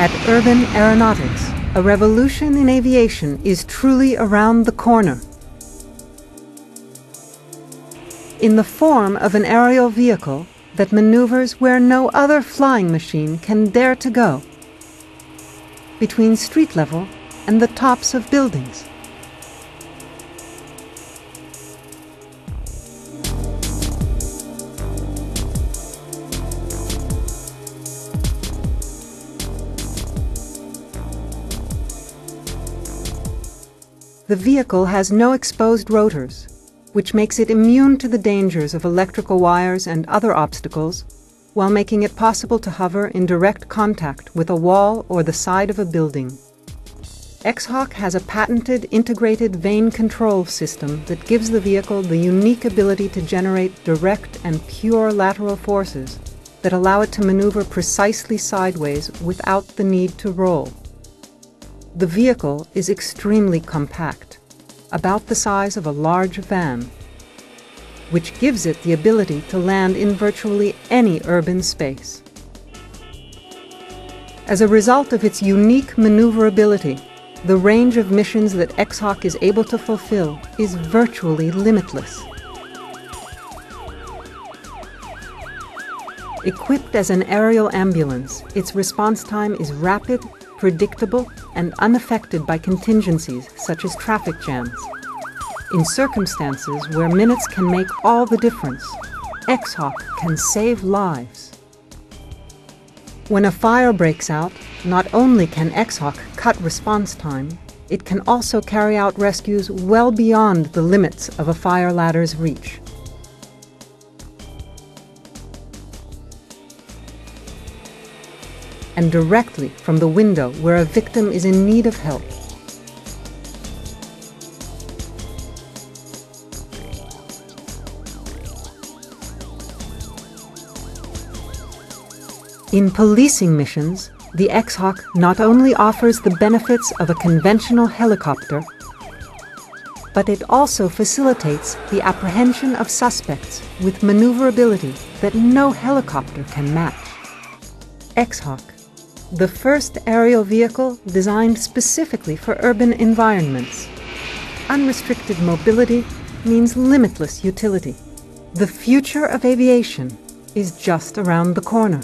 At Urban Aeronautics, a revolution in aviation is truly around the corner. In the form of an aerial vehicle that maneuvers where no other flying machine can dare to go, between street level and the tops of buildings. The vehicle has no exposed rotors, which makes it immune to the dangers of electrical wires and other obstacles, while making it possible to hover in direct contact with a wall or the side of a building. X-Hawk has a patented integrated vane control system that gives the vehicle the unique ability to generate direct and pure lateral forces that allow it to maneuver precisely sideways without the need to roll. The vehicle is extremely compact, about the size of a large van, which gives it the ability to land in virtually any urban space. As a result of its unique maneuverability, the range of missions that X-Hawk is able to fulfill is virtually limitless. Equipped as an aerial ambulance, its response time is rapid, predictable, and unaffected by contingencies such as traffic jams. In circumstances where minutes can make all the difference, X-Hawk can save lives. When a fire breaks out, not only can X-Hawk cut response time, it can also carry out rescues well beyond the limits of a fire ladder's reach. And directly from the window where a victim is in need of help. In policing missions, the X-Hawk not only offers the benefits of a conventional helicopter, but it also facilitates the apprehension of suspects with maneuverability that no helicopter can match. X-Hawk, the first aerial vehicle designed specifically for urban environments. Unrestricted mobility means limitless utility. The future of aviation is just around the corner.